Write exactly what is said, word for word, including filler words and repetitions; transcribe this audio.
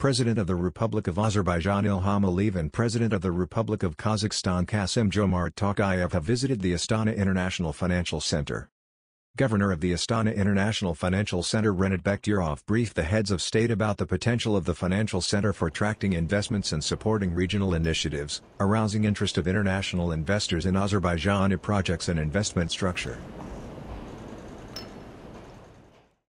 President of the Republic of Azerbaijan Ilham Aliyev and President of the Republic of Kazakhstan Kassym-Jomart Tokayev have visited the Astana International Financial Center. Governor of the Astana International Financial Center Rennat Bektyurov briefed the heads of state about the potential of the financial center for attracting investments and supporting regional initiatives, arousing interest of international investors in Azerbaijan in projects and investment structure.